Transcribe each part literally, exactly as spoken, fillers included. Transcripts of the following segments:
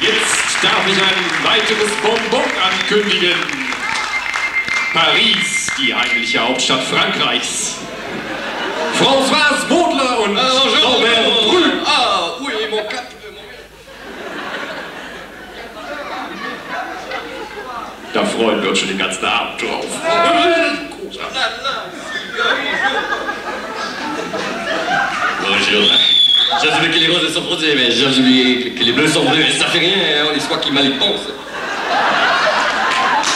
Jetzt darf ich ein weiteres Bonbon ankündigen. Paris, die heimliche Hauptstadt Frankreichs. François Modler und Norbert Braun. Ah, oui, mon cap. Da freuen wir uns schon den ganzen Abend drauf. Bonjour. J'ai oublié que les roses sont rosées, mais j'ai oublié que les bleus sont bleus, mais ça fait rien, on les voit qui mal y pensent.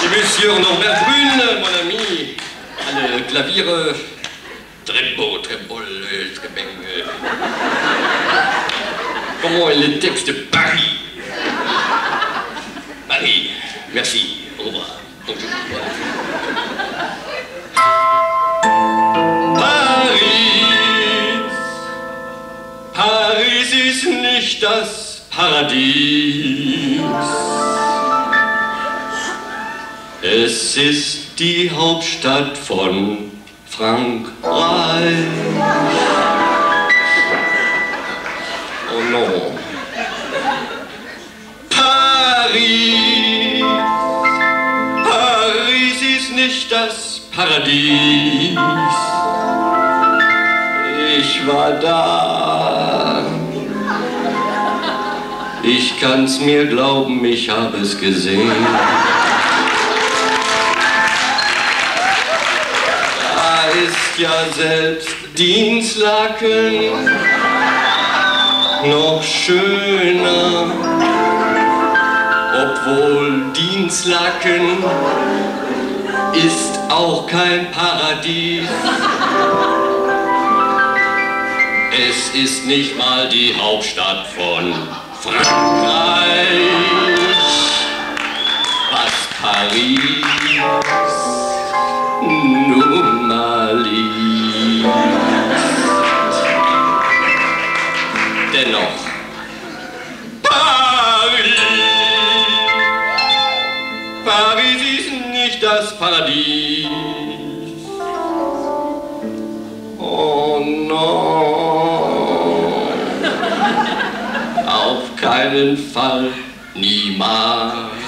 Et monsieur Norbert Braun, mon ami, a le clavier euh, très beau, très beau, très bien. Euh, comment est le texte de Paris? Paris, merci, au revoir, bonjour. Paris ist nicht das Paradies. Es ist die Hauptstadt von Frankreich. Oh no. Paris, Paris ist nicht das Paradies. Ich war da. Ich kann's mir glauben, ich hab es gesehen. Da ist ja selbst Dienstlaken noch schöner, obwohl Dienstlaken ist auch kein Paradies. Es ist nicht mal die Hauptstadt von Frankreich. Was Paris nun mal ist. Dennoch, Paris, Paris ist nicht das Paradies. Oh no. Auf keinen Fall, niemals.